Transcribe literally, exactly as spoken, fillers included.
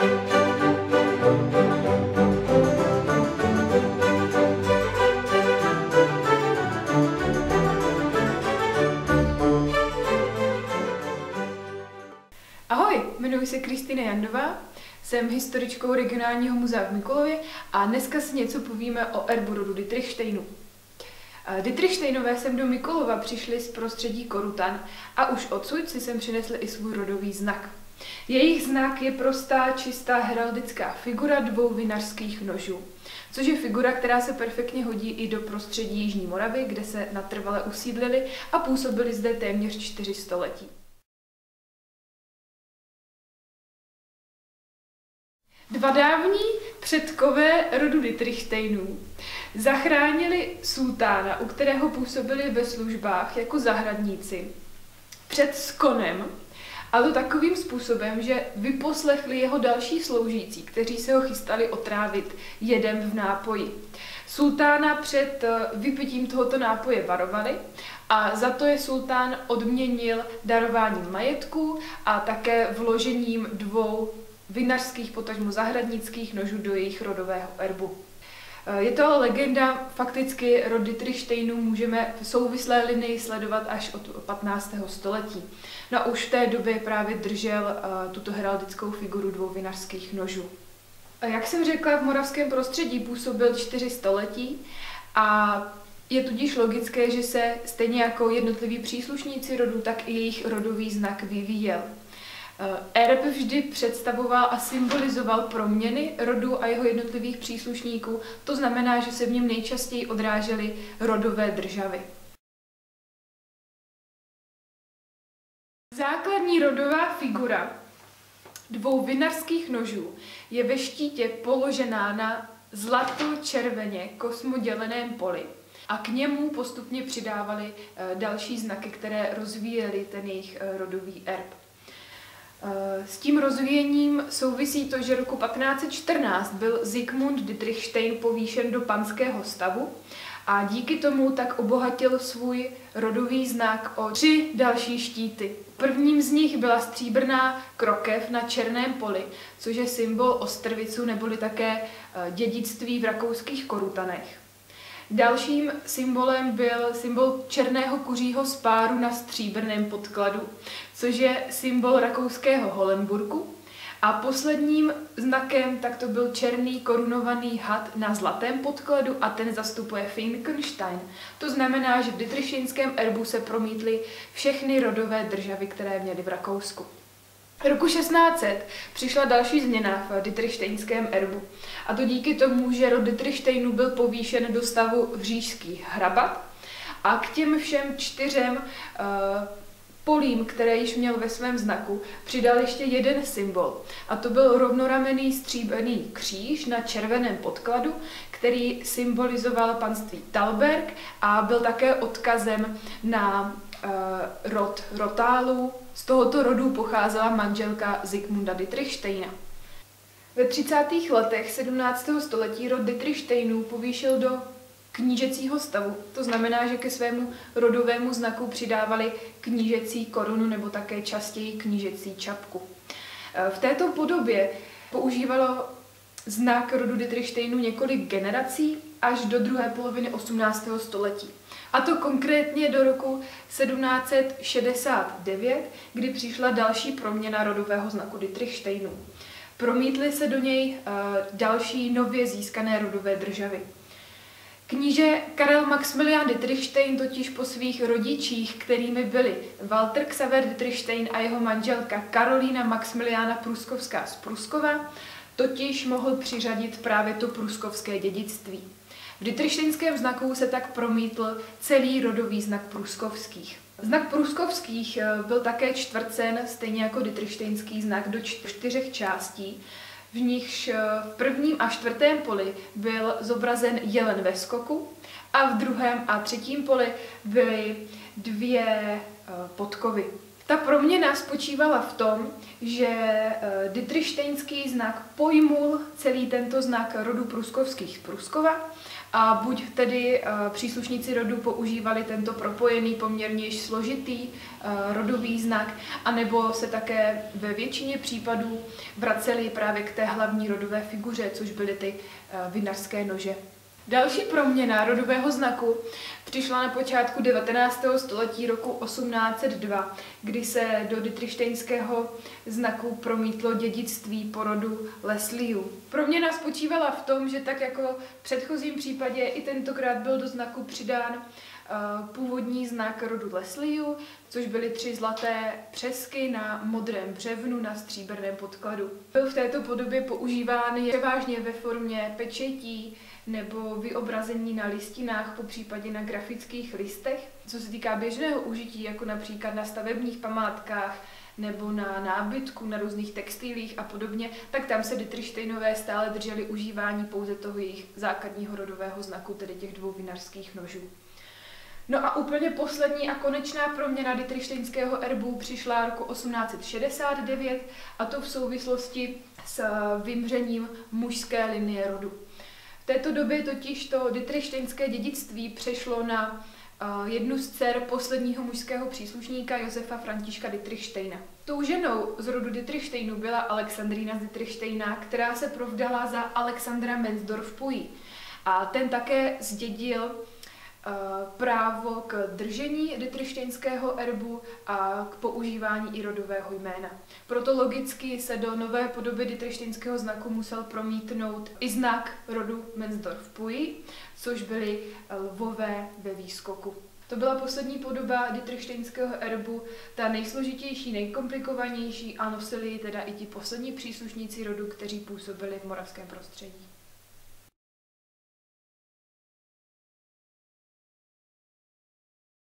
Ahoj, jmenuji se Kristýna Jandová, jsem historičkou regionálního muzea v Mikulově a dneska si něco povíme o erbu rodu Dietrichštejnů. Dietrichštejnové sem do Mikulova přišli z prostředí Korutan a už odsud si sem přinesli i svůj rodový znak. Jejich znak je prostá, čistá heraldická figura dvou vinařských nožů, což je figura, která se perfektně hodí i do prostředí Jižní Moravy, kde se natrvale usídlili a působili zde téměř čtyři století. Dva dávní předkové rodu Dietrichsteinů zachránili sultána, u kterého působili ve službách jako zahradníci, před skonem, a to takovým způsobem, že vyposlechli jeho další sloužící, kteří se ho chystali otrávit jedem v nápoji. Sultána před vypitím tohoto nápoje varovali a za to je sultán odměnil darováním majetku a také vložením dvou vinařských, potažmo zahradnických nožů do jejich rodového erbu. Je to ale legenda, fakticky rod Dietrichsteinů můžeme v souvislé linii sledovat až od patnáctého století. No a už v té době právě držel tuto heraldickou figuru dvou vinařských nožů. Jak jsem řekla, v moravském prostředí působil čtyři století a je tudíž logické, že se stejně jako jednotliví příslušníci rodu, tak i jejich rodový znak vyvíjel. Erb vždy představoval a symbolizoval proměny rodu a jeho jednotlivých příslušníků, to znamená, že se v něm nejčastěji odrážely rodové državy. Základní rodová figura dvou vinařských nožů je ve štítě položená na zlato-červeně kosmoděleném poli a k němu postupně přidávali další znaky, které rozvíjely ten jejich rodový erb. S tím rozvíjením souvisí to, že roku patnáct set čtrnáct byl Zikmund Dietrichstein povýšen do panského stavu a díky tomu tak obohatil svůj rodový znak o tři další štíty. Prvním z nich byla stříbrná krokev na černém poli, což je symbol Ostrvicu neboli také dědictví v rakouských Korutanech. Dalším symbolem byl symbol černého kuřího spáru na stříbrném podkladu, což je symbol rakouského Holemburku. A posledním znakem tak to byl černý korunovaný had na zlatém podkladu a ten zastupuje Finkenstein. To znamená, že v dietrichštejnském erbu se promítly všechny rodové državy, které měly v Rakousku. Roku šestnáct set přišla další změna v dietrichštejnském erbu, a to díky tomu, že rod Dietrichštejnů byl povýšen do stavu Říšský hrabat a k těm všem čtyřem uh, polím, které již měl ve svém znaku, přidal ještě jeden symbol, a to byl rovnoramenný stříbrný kříž na červeném podkladu, který symbolizoval panství Talberg a byl také odkazem na uh, rod Rotálu. Z tohoto rodu pocházela manželka Zikmunda Dietrichsteina. Ve třicátých letech sedmnáctého století rod Dietrichsteinů povýšil do knížecího stavu. To znamená, že ke svému rodovému znaku přidávali knížecí korunu nebo také častěji knížecí čapku. V této podobě používalo znak rodu Dietrichsteinů několik generací až do druhé poloviny osmnáctého století. A to konkrétně do roku sedmnáct set šedesát devět, kdy přišla další proměna rodového znaku Dietrichsteinů. Promítly se do něj další nově získané rodové državy. Kníže Karel Maximilian Dietrichstein totiž po svých rodičích, kterými byli Walter Xaver Dietrichstein a jeho manželka Karolina Maximiliana Pruskovská z Pruskova, totiž mohl přiřadit právě to pruskovské dědictví. V dietrichštejnském znaku se tak promítl celý rodový znak pruskovských. Znak pruskovských byl také čtvrcen, stejně jako dietrichštejnský znak, do čtyřech částí, v nichž v prvním a čtvrtém poli byl zobrazen jelen ve skoku a v druhém a třetím poli byly dvě podkovy, Ta proměna spočívala v tom, že Dietrichsteinský znak pojmul celý tento znak rodu Pruskovských z Pruskova a buď tedy příslušníci rodu používali tento propojený, poměrně již složitý rodový znak, anebo se také ve většině případů vraceli právě k té hlavní rodové figuře, což byly ty vinařské nože. Další proměna rodového znaku přišla na počátku devatenáctého století roku osmnáct set dva, kdy se do Dietrichsteinského znaku promítlo dědictví porodu Leslieu. Proměna spočívala v tom, že tak jako v předchozím případě i tentokrát byl do znaku přidán původní znak rodu Leslieu, což byly tři zlaté přesky na modrém břevnu na stříbrném podkladu. Byl v této podobě používán převážně ve formě pečetí nebo vyobrazení na listinách, po případě na grafických listech. Co se týká běžného užití, jako například na stavebních památkách nebo na nábytku, na různých textilích a podobně, tak tam se Dietrichsteinové stále drželi užívání pouze toho jejich základního rodového znaku, tedy těch dvou vinařských nožů. No a úplně poslední a konečná proměna Dietrichsteinského erbu přišla roku osmnáct set šedesát devět, a to v souvislosti s vymřením mužské linie rodu. V této době totiž to Dietrichsteinské dědictví přešlo na jednu z dcer posledního mužského příslušníka Josefa Františka Dietrichsteina. Tou ženou z rodu Dietrichsteinů byla Alexandrina Dietrichštejna, která se provdala za Alexandra Mensdorf-Pouilly, a ten také zdědil právo k držení Dietrichsteinského erbu a k používání i rodového jména. Proto logicky se do nové podoby Dietrichsteinského znaku musel promítnout i znak rodu Mensdorf-Pouilly, což byly lvové ve výskoku. To byla poslední podoba Dietrichsteinského erbu, ta nejsložitější, nejkomplikovanější, a nosili ji teda i ti poslední příslušníci rodu, kteří působili v moravském prostředí.